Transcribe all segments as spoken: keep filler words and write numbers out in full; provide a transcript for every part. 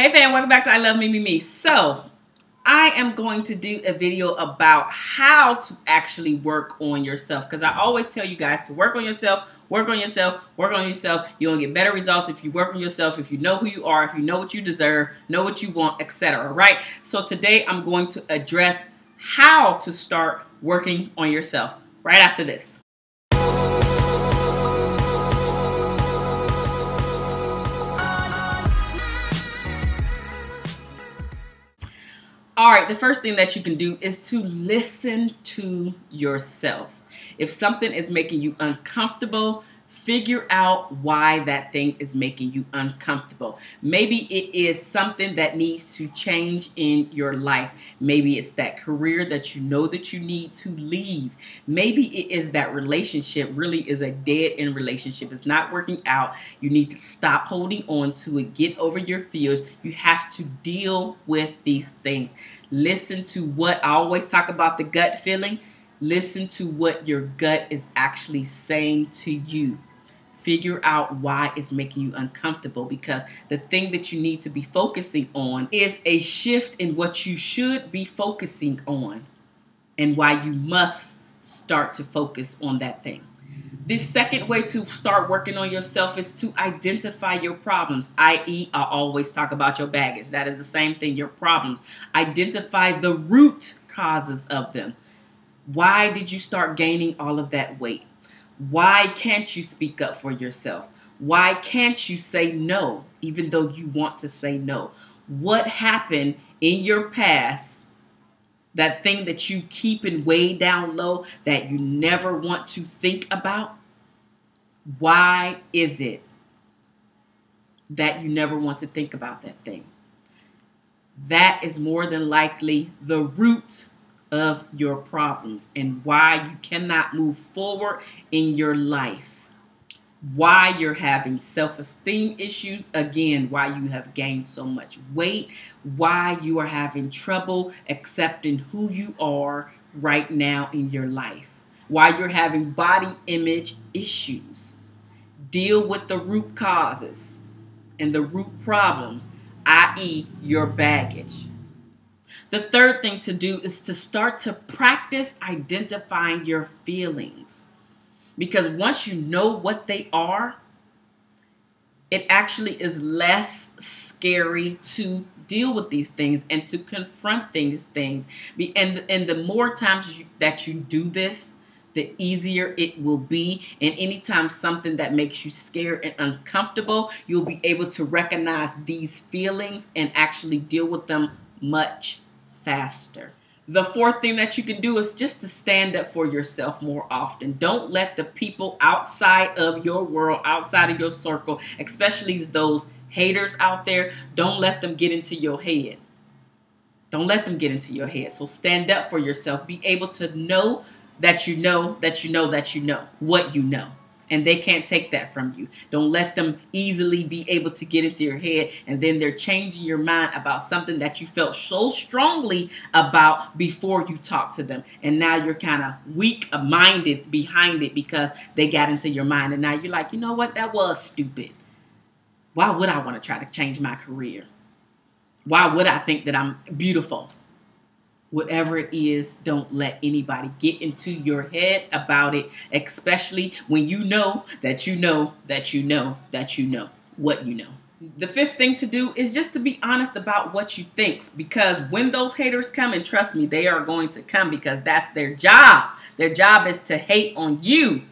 Hey fam, welcome back to I Love Me Me Me. So I am going to do a video about how to actually work on yourself, because I always tell you guys to work on yourself, work on yourself, work on yourself. You're going to get better results if you work on yourself, if you know who you are, if you know what you deserve, know what you want, et cetera. Right? So today I'm going to address how to start working on yourself right after this. All right, the first thing that you can do is to listen to yourself. If something is making you uncomfortable, figure out why that thing is making you uncomfortable. Maybe it is something that needs to change in your life. Maybe it's that career that you know that you need to leave. Maybe it is that relationship really is a dead-end relationship. It's not working out. You need to stop holding on to it. Get over your fears. You have to deal with these things. Listen to what I always talk about, the gut feeling. Listen to what your gut is actually saying to you. Figure out why it's making you uncomfortable, because the thing that you need to be focusing on is a shift in what you should be focusing on and why you must start to focus on that thing. The second way to start working on yourself is to identify your problems, that is, I always talk about your baggage. That is the same thing, your problems. Identify the root causes of them. Why did you start gaining all of that weight? Why can't you speak up for yourself? Why can't you say no, even though you want to say no? What happened in your past, that thing that you keep in way down low that you never want to think about? Why is it that you never want to think about that thing? That is more than likely the root of your problems and why you cannot move forward in your life. Why you're having self-esteem issues, again, why you have gained so much weight, why you are having trouble accepting who you are right now in your life, why you're having body image issues. Deal with the root causes and the root problems, that is your baggage. The third thing to do is to start to practice identifying your feelings, because once you know what they are, it actually is less scary to deal with these things and to confront these things. And, and the more times you, that you do this, the easier it will be. And anytime something that makes you scared and uncomfortable, you'll be able to recognize these feelings and actually deal with them much faster. The fourth thing that you can do is just to stand up for yourself more often. Don't let the people outside of your world, outside of your circle, especially those haters out there, don't let them get into your head. Don't let them get into your head. So stand up for yourself. Be able to know that you know, that you know, that you know what you know. And they can't take that from you. Don't let them easily be able to get into your head, and then they're changing your mind about something that you felt so strongly about before you talked to them. And now you're kind of weak-minded behind it because they got into your mind. And now you're like, you know what? That was stupid. Why would I want to try to change my career? Why would I think that I'm beautiful? Whatever it is, don't let anybody get into your head about it, especially when you know that you know that you know that you know what you know. The fifth thing to do is just to be honest about what you think, because when those haters come, and trust me, they are going to come, because that's their job. Their job is to hate on you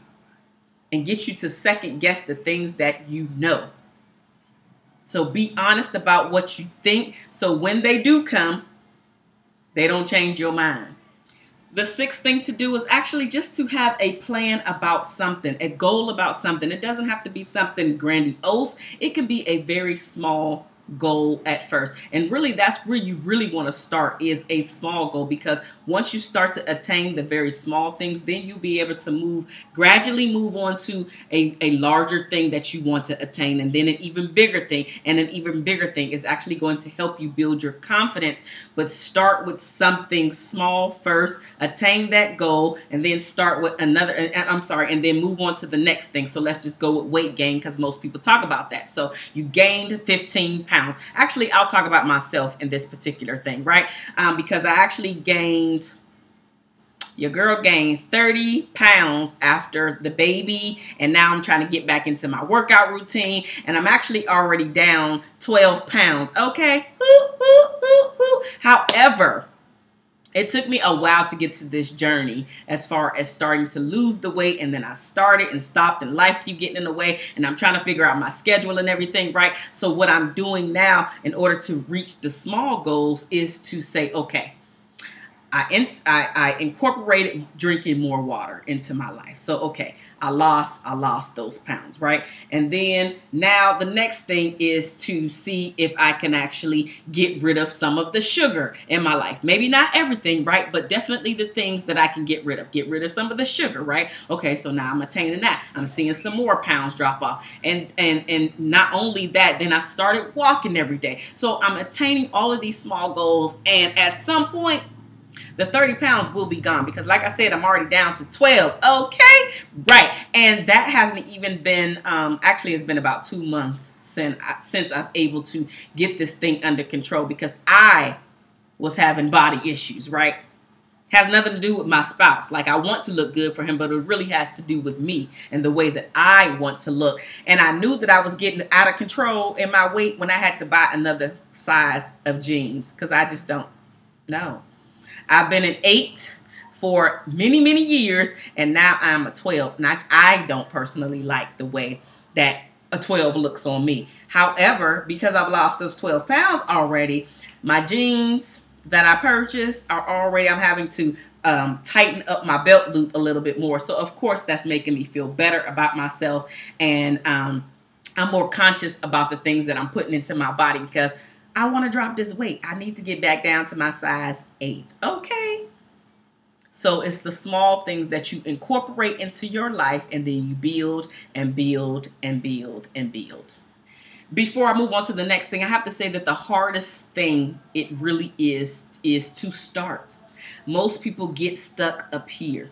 and get you to second guess the things that you know. So be honest about what you think, so when they do come, they don't change your mind. The sixth thing to do is actually just to have a plan about something, a goal about something. It doesn't have to be something grandiose. It can be a very small goal at first. And really, that's where you really want to start, is a small goal, because once you start to attain the very small things, then you'll be able to move, gradually move on to a, a larger thing that you want to attain, and then an even bigger thing, and an even bigger thing is actually going to help you build your confidence. But start with something small first, attain that goal, and then start with another, and I'm sorry, and then move on to the next thing. So let's just go with weight gain, because most people talk about that. So you gained fifteen pounds. pounds. Actually, I'll talk about myself in this particular thing, right? Um, because I actually gained, your girl gained thirty pounds after the baby, and now I'm trying to get back into my workout routine, and I'm actually already down twelve pounds. Okay, whoo, whoo, whoo, whoo. However, it took me a while to get to this journey as far as starting to lose the weight, and then I started and stopped, and life keep getting in the way, and I'm trying to figure out my schedule and everything, right? So what I'm doing now in order to reach the small goals is to say, okay, I, in, I, I incorporated drinking more water into my life. So, okay, I lost, I lost those pounds, right? And then now the next thing is to see if I can actually get rid of some of the sugar in my life. Maybe not everything, right? But definitely the things that I can get rid of. Get rid of some of the sugar, right? Okay, so now I'm attaining that. I'm seeing some more pounds drop off. And, and, and not only that, then I started walking every day. So I'm attaining all of these small goals, and at some point, the thirty pounds will be gone, because like I said, I'm already down to twelve. Okay, right. And that hasn't even been, um, actually it's been about two months since, I, since I've able to get this thing under control, because I was having body issues, right? Has nothing to do with my spouse. Like, I want to look good for him, but it really has to do with me and the way that I want to look. And I knew that I was getting out of control in my weight when I had to buy another size of jeans, because I just don't know. I've been an eight for many, many years, and now I'm a twelve. And I, I don't personally like the way that a twelve looks on me. However, because I've lost those twelve pounds already, my jeans that I purchased are already, I'm having to um, tighten up my belt loop a little bit more. So, of course, that's making me feel better about myself. And um, I'm more conscious about the things that I'm putting into my body, because I want to drop this weight. I need to get back down to my size eight. Okay. So it's the small things that you incorporate into your life, and then you build and build and build and build. Before I move on to the next thing, I have to say that the hardest thing it really is, is to start. Most people get stuck up here.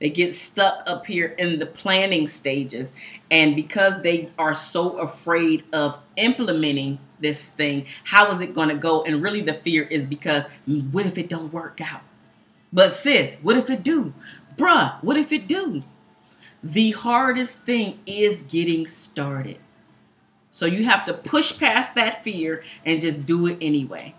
They get stuck up here in the planning stages. And because they are so afraid of implementing this thing, how is it going to go? And really the fear is because, what if it don't work out? But sis, what if it do? Bruh, what if it do? The hardest thing is getting started. So you have to push past that fear and just do it anyway.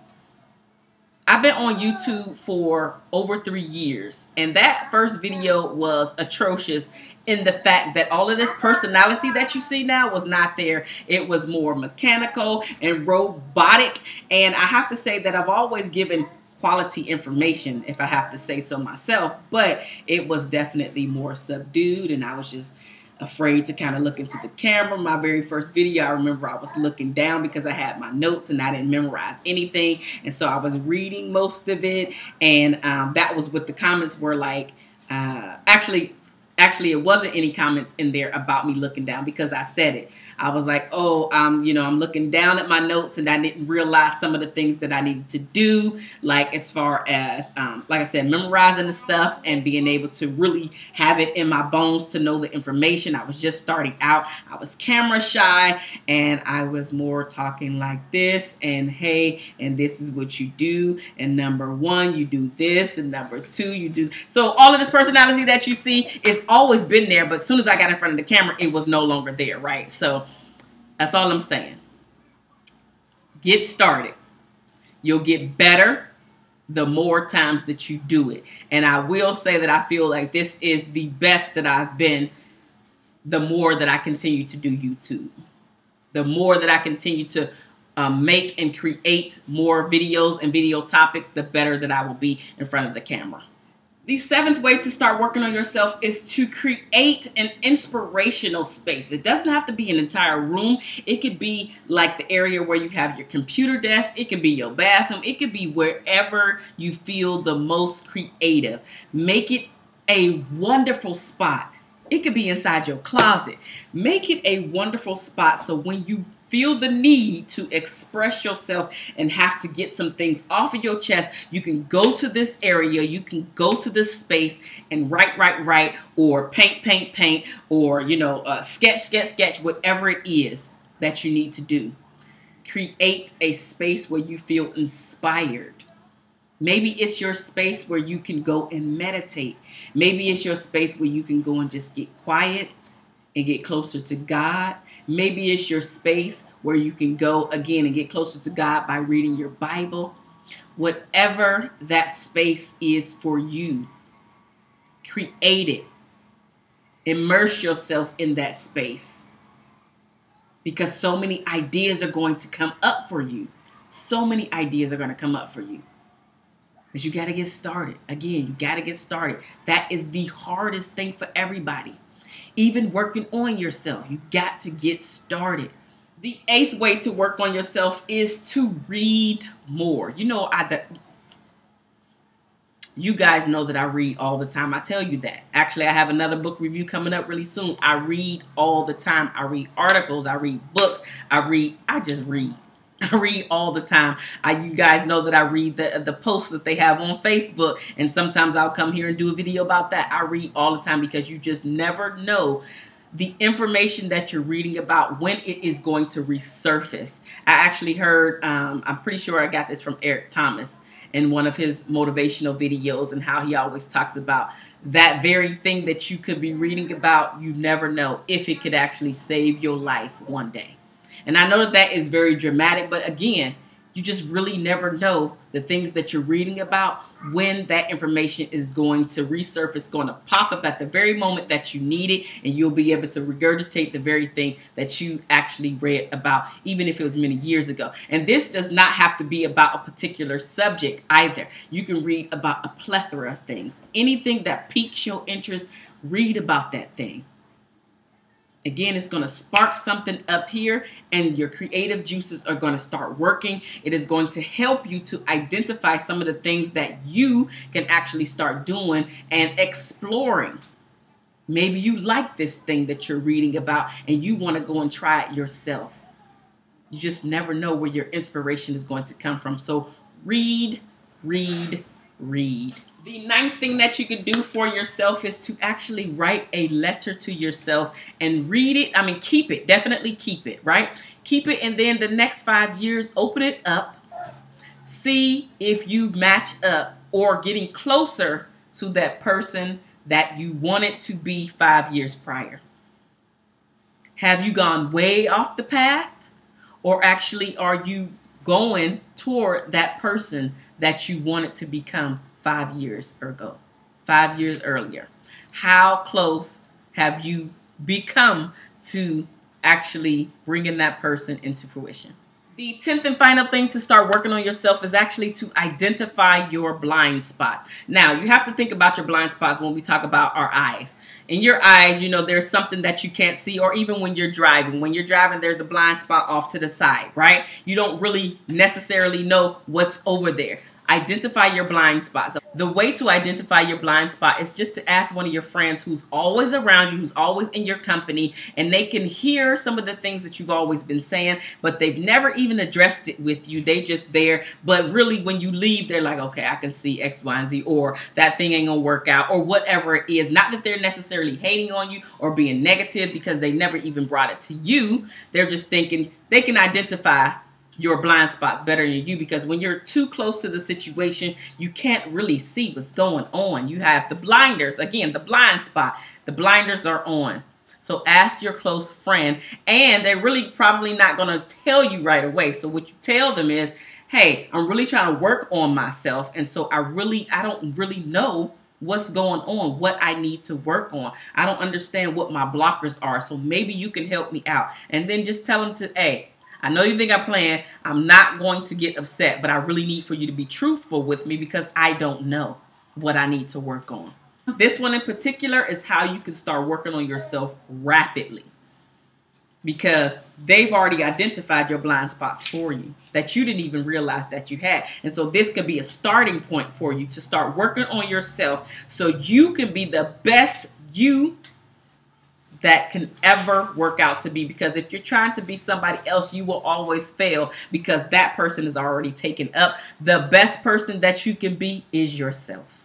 I've been on YouTube for over three years, and that first video was atrocious in the fact that all of this personality that you see now was not there. It was more mechanical and robotic, and I have to say that I've always given quality information, if I have to say so myself, but it was definitely more subdued, and I was just afraid to kind of look into the camera. My very first video, I remember I was looking down because I had my notes and I didn't memorize anything. And so I was reading most of it. And um, that was what the comments were like. Uh, actually, actually, it wasn't any comments in there about me looking down, because I said it. I was like, oh, um, you know, I'm looking down at my notes and I didn't realize some of the things that I needed to do, like as far as, um, like I said, memorizing the stuff and being able to really have it in my bones to know the information. I was just starting out. I was camera shy, and I was more talking like this, and hey, and this is what you do. And number one, you do this. And number two, you do. So all of this personality that you see is always been there. But as soon as I got in front of the camera, it was no longer there. Right. So that's all I'm saying. Get started. You'll get better the more times that you do it. And I will say that I feel like this is the best that I've been the more that I continue to do YouTube. The more that I continue to um, make and create more videos and video topics, the better that I will be in front of the camera. The seventh way to start working on yourself is to create an inspirational space. It doesn't have to be an entire room. It could be like the area where you have your computer desk. It could be your bathroom. It could be wherever you feel the most creative. Make it a wonderful spot. It could be inside your closet. Make it a wonderful spot so when you feel the need to express yourself and have to get some things off of your chest, you can go to this area, you can go to this space and write, write, write, or paint, paint, paint, or, you know, uh, sketch, sketch, sketch, whatever it is that you need to do. create a space where you feel inspired. Maybe it's your space where you can go and meditate. Maybe it's your space where you can go and just get quiet and get closer to God. Maybe it's your space where you can go again and get closer to God by reading your Bible. Whatever that space is for you, create it. Immerse yourself in that space, because so many ideas are going to come up for you. So many ideas are going to come up for you. But you got to get started. Again, you got to get started. That is the hardest thing for everybody. Even working on yourself, you got to get started. The eighth way to work on yourself is to read more. You know, I that you guys know that I read all the time. I tell you that. Actually, I have another book review coming up really soon. I read all the time. I read articles. I read books. I read. I just read. I read all the time. I, you guys know that I read the, the posts that they have on Facebook, and sometimes I'll come here and do a video about that. I read all the time, because you just never know the information that you're reading about, when it is going to resurface. I actually heard, um, I'm pretty sure I got this from Eric Thomas in one of his motivational videos, and how he always talks about that very thing that you could be reading about. You never know if it could actually save your life one day. And I know that that is very dramatic, but again, you just really never know the things that you're reading about, when that information is going to resurface, going to pop up at the very moment that you need it, and you'll be able to regurgitate the very thing that you actually read about, even if it was many years ago. And this does not have to be about a particular subject either. You can read about a plethora of things. Anything that piques your interest, read about that thing. Again, it's going to spark something up here, and your creative juices are going to start working. It is going to help you to identify some of the things that you can actually start doing and exploring. Maybe you like this thing that you're reading about, and you want to go and try it yourself. You just never know where your inspiration is going to come from. So read, read, read. The ninth thing that you could do for yourself is to actually write a letter to yourself and read it. I mean, keep it. Definitely keep it, right? Keep it, and then the next five years, open it up. See if you match up or getting closer to that person that you wanted to be five years prior. Have you gone way off the path, or actually are you going toward that person that you wanted to become Five years ago, five years earlier? How close have you become to actually bringing that person into fruition? The tenth and final thing to start working on yourself is actually to identify your blind spots. Now, you have to think about your blind spots when we talk about our eyes. In your eyes, you know, there's something that you can't see, or even when you're driving. When you're driving, there's a blind spot off to the side, right? You don't really necessarily know what's over there. Identify your blind spots. The way to identify your blind spot is just to ask one of your friends who's always around you, who's always in your company, and they can hear some of the things that you've always been saying, but they've never even addressed it with you. They just there, but really when you leave, they're like, okay, I can see X, Y, and Z, or that thing ain't gonna work out, or whatever it is. Not that they're necessarily hating on you or being negative, because they've never even brought it to you. They're just thinking they can identify your blind spots better than you, because when you're too close to the situation, you can't really see what's going on. You have the blinders. Again, the blind spot. The blinders are on. So ask your close friend, and they're really probably not going to tell you right away. So what you tell them is, hey, I'm really trying to work on myself, and so I really, I don't really know what's going on, what I need to work on. I don't understand what my blockers are, so maybe you can help me out. And then just tell them to, hey, I know you think I'm playing. I'm not going to get upset, but I really need for you to be truthful with me, because I don't know what I need to work on. This one in particular is how you can start working on yourself rapidly, because they've already identified your blind spots for you that you didn't even realize that you had. And so this could be a starting point for you to start working on yourself, so you can be the best you that can ever work out to be. Because if you're trying to be somebody else, you will always fail, because that person is already taken up. The best person that you can be is yourself.